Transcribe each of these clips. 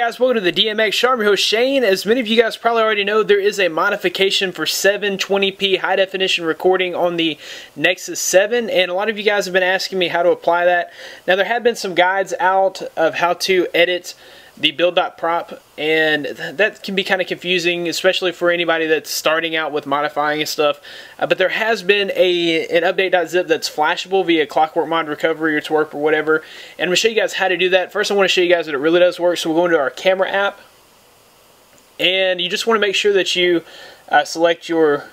guys, welcome to the DMX Show. I'm your host Shane. As many of you guys probably already know, there is a modification for 720p high definition recording on the Nexus 7, and a lot of you guys have been asking me how to apply that. Now there have been some guides out of how to edit the build.prop, and that can be kind of confusing, especially for anybody that's starting out with modifying and stuff. But there has been an update.zip that's flashable via Clockwork Mod Recovery or TWRP or whatever, and I'm going to show you guys how to do that. First, I want to show you guys that it really does work, so we'll go into our camera app, and you just want to make sure that you select your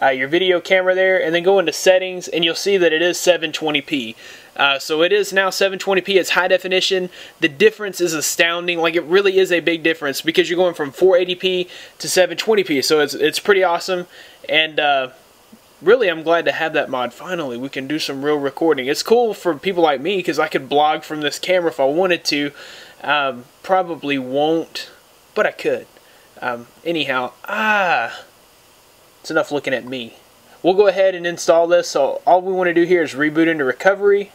video camera there, and then go into settings, and you'll see that it is 720p. So it is now 720p. It's high definition. The difference is astounding. Like, it really is a big difference because you're going from 480p to 720p. So it's pretty awesome, and really, I'm glad to have that mod. Finally, we can do some real recording. It's cool for people like me because I could blog from this camera if I wanted to. Probably won't, but I could. Anyhow, it's enough looking at me. We'll go ahead and install this. So all we want to do here is reboot into recovery,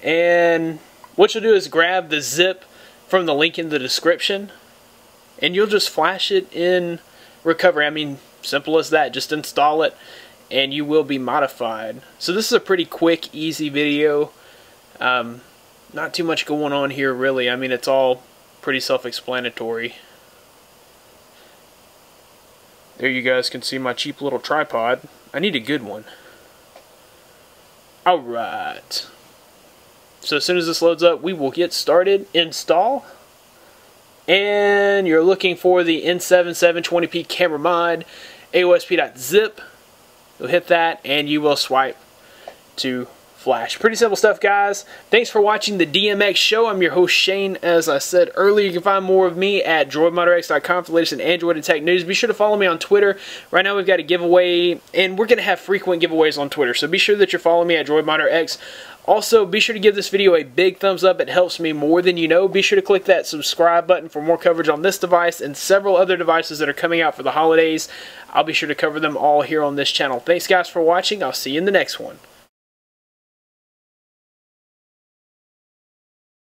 and what you'll do is grab the zip from the link in the description, and you'll just flash it in recovery. I mean, simple as that. Just install it and you will be modified. So this is a pretty quick, easy video. Not too much going on here really. I mean, it's all pretty self-explanatory. There you guys can see my cheap little tripod. I need a good one. Alright. So as soon as this loads up, we will get started. Install. And you're looking for the N7 720p camera mod, AOSP.zip. You'll hit that and you will swipe to flash. Pretty simple stuff, guys. Thanks for watching the DMX Show. I'm your host Shane. As I said earlier, you can find more of me at DroidModderX.com for the latest in Android and tech news. Be sure to follow me on Twitter. Right now we've got a giveaway, and we're going to have frequent giveaways on Twitter, so be sure that you're following me at DroidModderX. Also, be sure to give this video a big thumbs up. It helps me more than you know. Be sure to click that subscribe button for more coverage on this device and several other devices that are coming out for the holidays. I'll be sure to cover them all here on this channel. Thanks, guys, for watching. I'll see you in the next one.